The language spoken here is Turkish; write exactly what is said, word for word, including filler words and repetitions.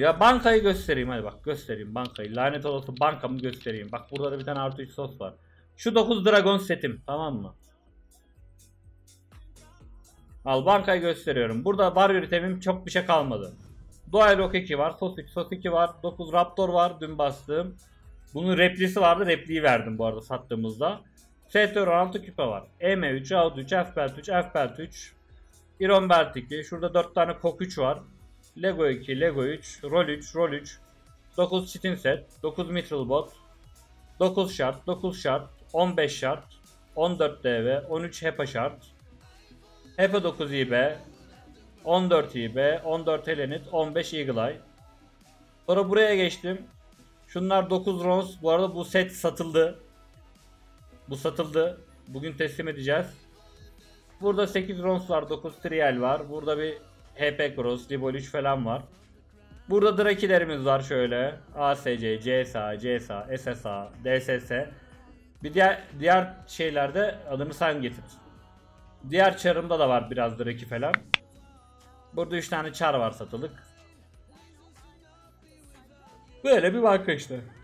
Ya bankayı göstereyim, hadi bak göstereyim bankayı. Lanet olası bankamı göstereyim. Bak burada da bir tane artı üç sos var. Şu dokuz dragon setim, tamam mı? Al, bankayı gösteriyorum. Burada barrier itemim çok bir şey kalmadı. Doğal Rock iki var, sos üç, sos iki var, dokuz raptor var dün bastığım. Bunun replisi vardı, repliği verdim bu arada sattığımızda. S T R altı küpe var. E M üç, A U D üç, F B E L T üç, F B E L T üç, İron Belt iki. Şurada dört tane K O K üç var. Lego iki, Lego üç, Rol üç, Rol üç, dokuz Chitin Set, dokuz Mithril Bot, dokuz Shard, dokuz Shard, on beş Shard, on dört D V, on üç HEPA Shard, HEPA dokuz İB, on dört İB, on dört Helenit, on beş Eagle Eye. Sonra buraya geçtim. Şunlar dokuz Rons. Bu arada bu set satıldı. Bu satıldı. Bugün teslim edeceğiz. Burada sekiz Rons var, dokuz Trial var. Burada bir H P Cross, Ribol üç falan var. Burada Drakilerimiz var şöyle. A S C, C S A, C S A, S S A, D S S. Bir diğer, diğer şeylerde adını sen getir. Diğer çarımda da var biraz Draki falan. Burada üç tane çar var satılık. Böyle bir banka işte.